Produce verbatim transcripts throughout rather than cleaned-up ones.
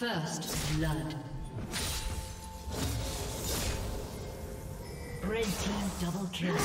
First blood. Red team double kill.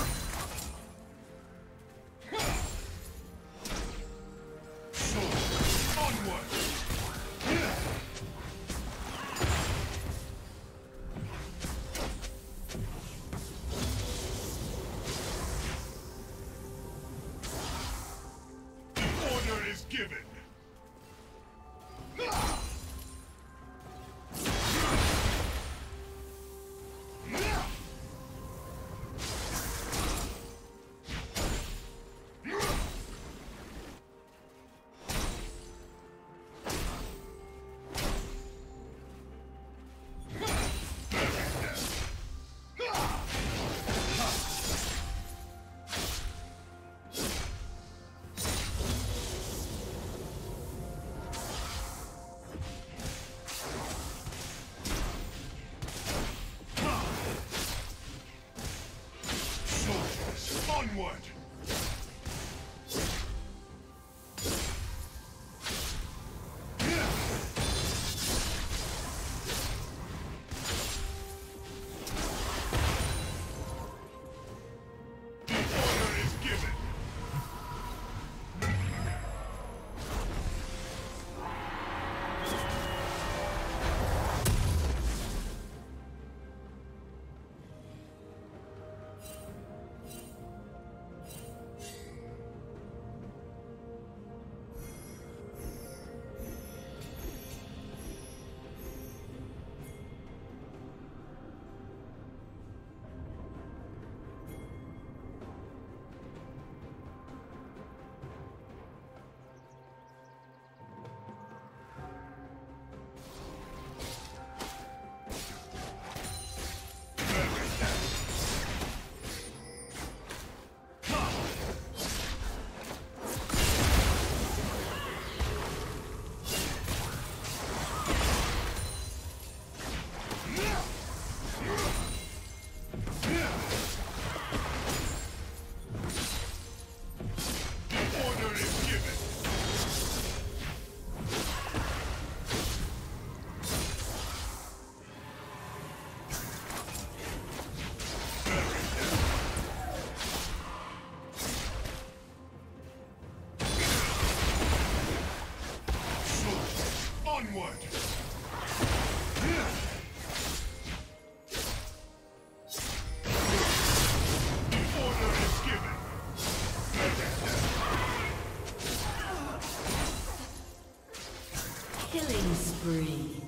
Spree.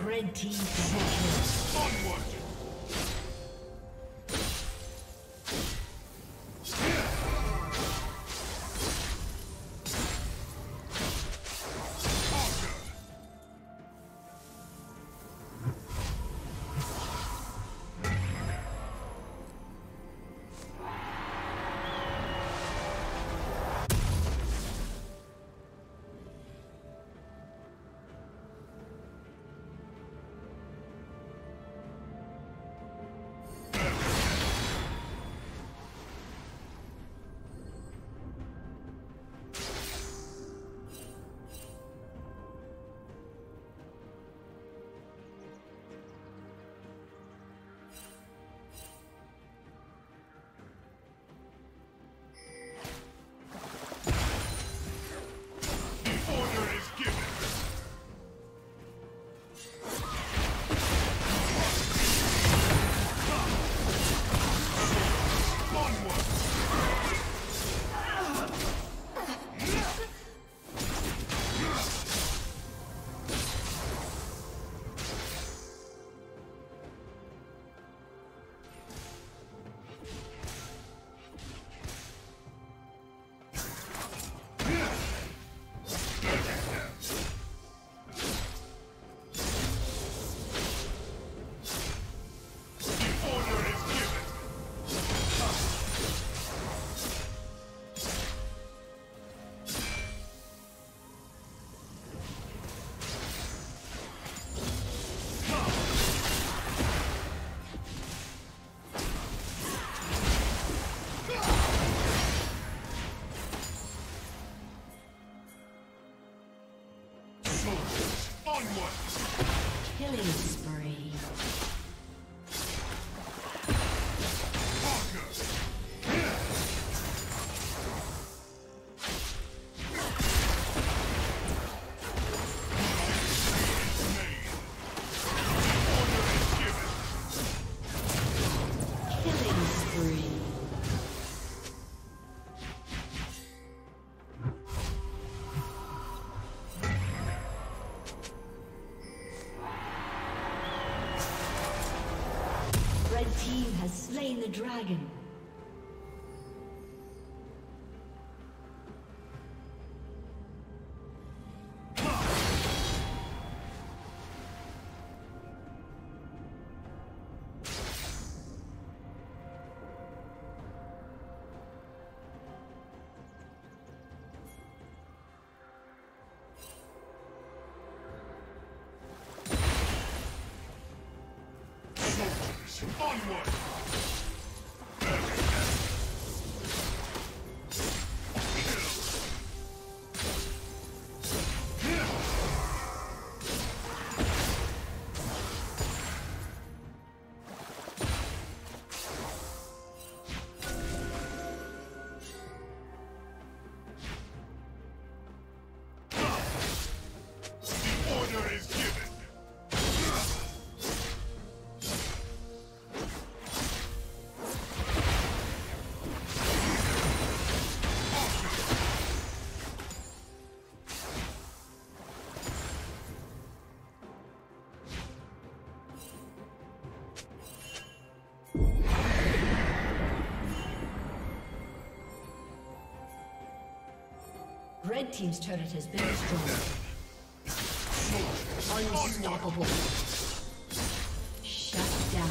Red team onward. Killing spree. Slain the dragon. Soldiers, onward! Red team's turret has been destroyed. Unstoppable. Shut down.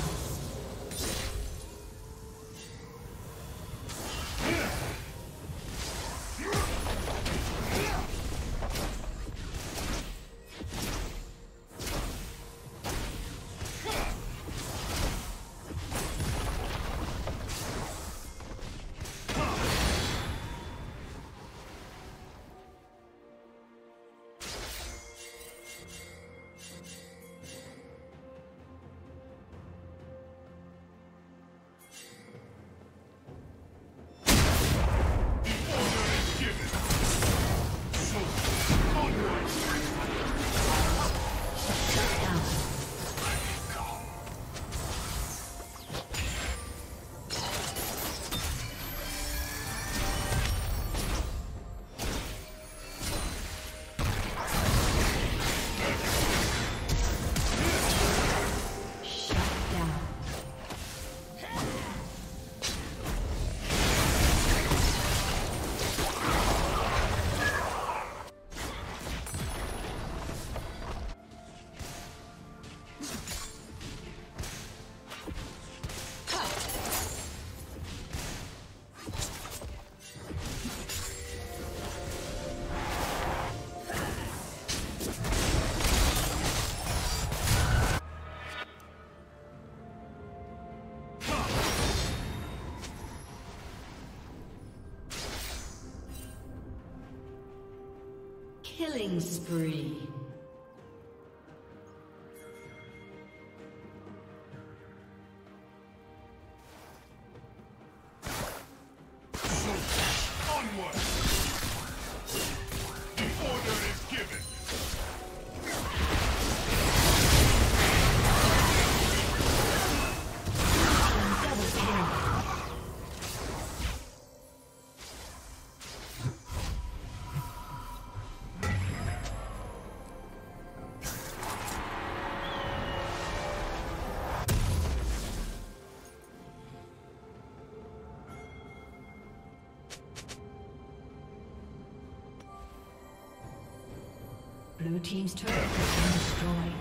Killing spree. Blue team's turret has been destroyed.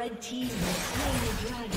Red team has slain the dragon.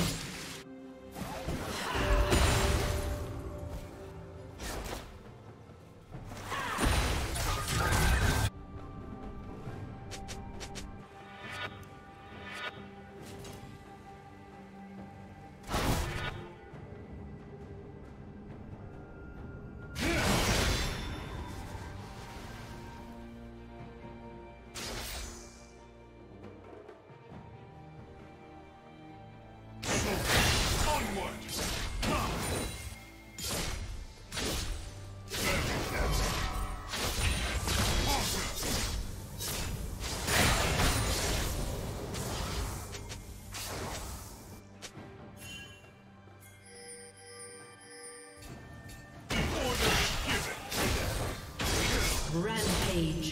Rampage.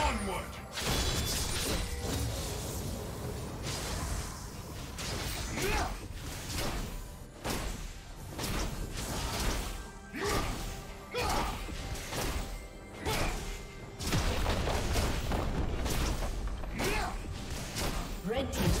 Onward. Red team's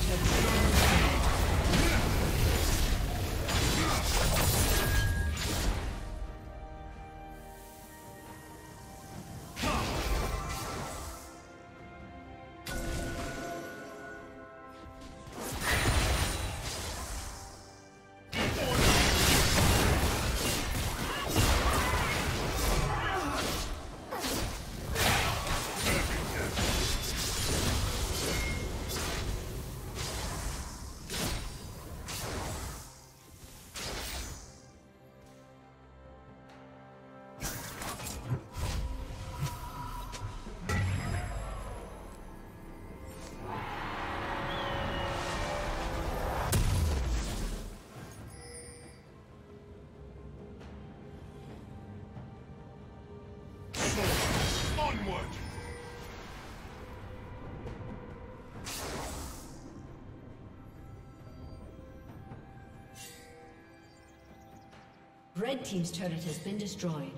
Red team's turret has been destroyed.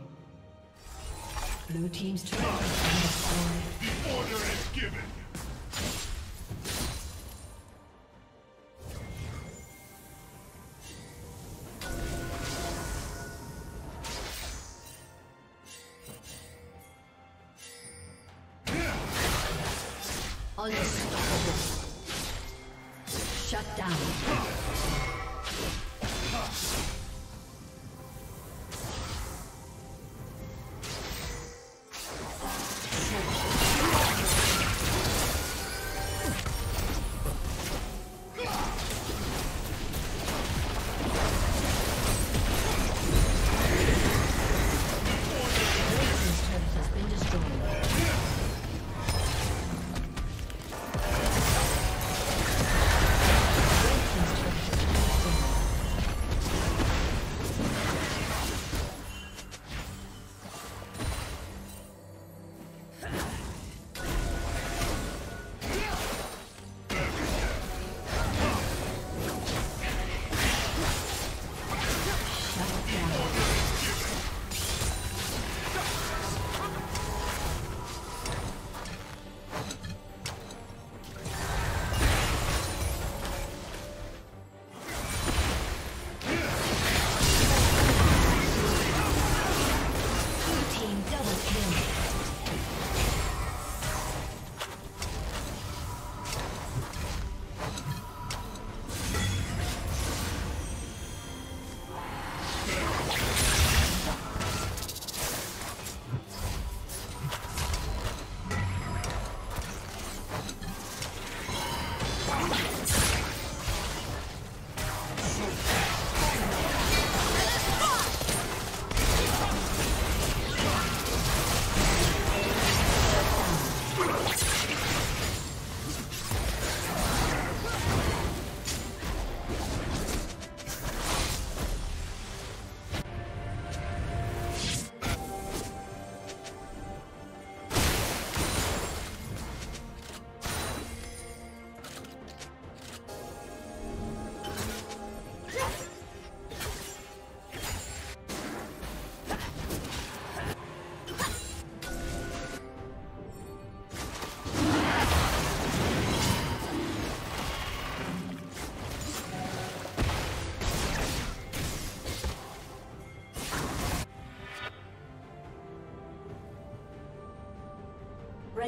Blue team's turret has been destroyed. The order is given. Red team's turret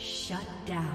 Shut down.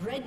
Red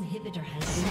Inhibitor has been